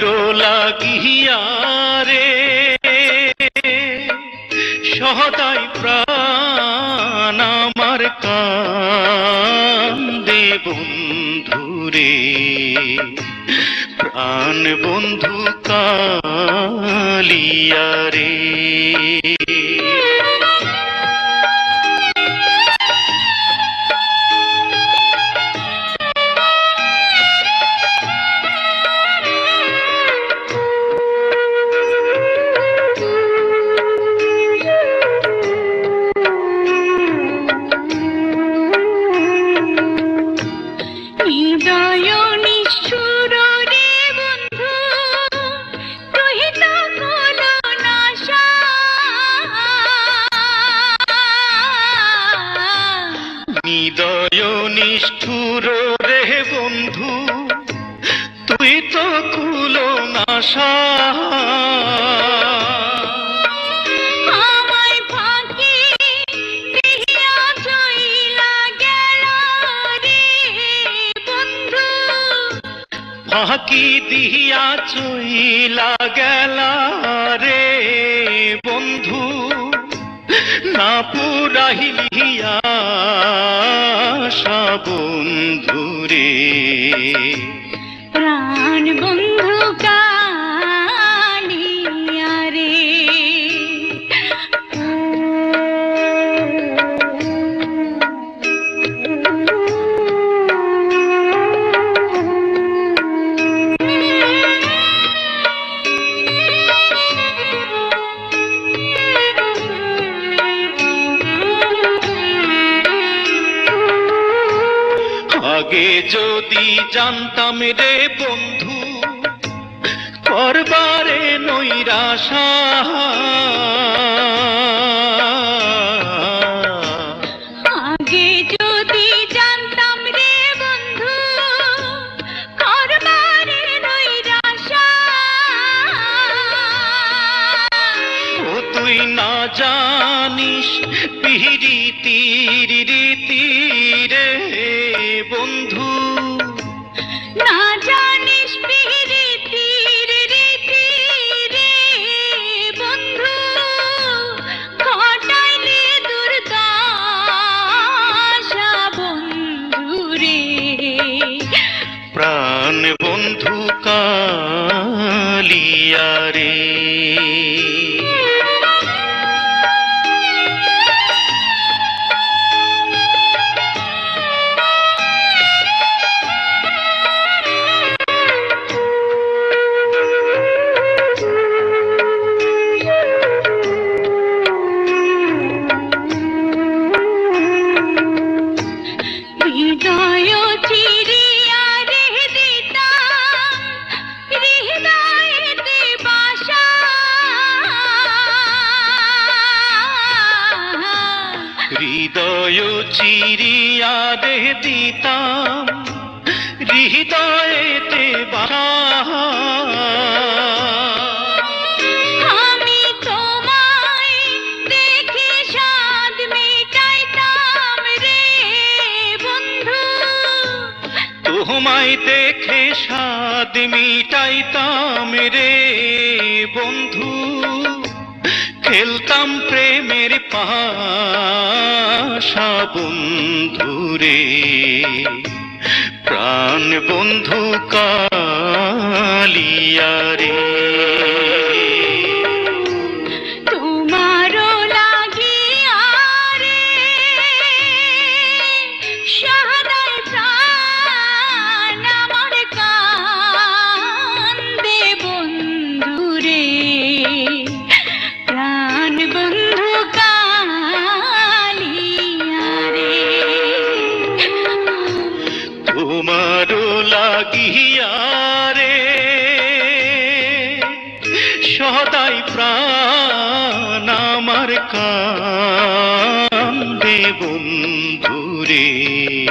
তোমারো লাগিয়ারে সহদাই প্রাণ আমার কান্দে বন্ধুরে প্রাণ বন্ধু কালিয়ারে। बंधुरे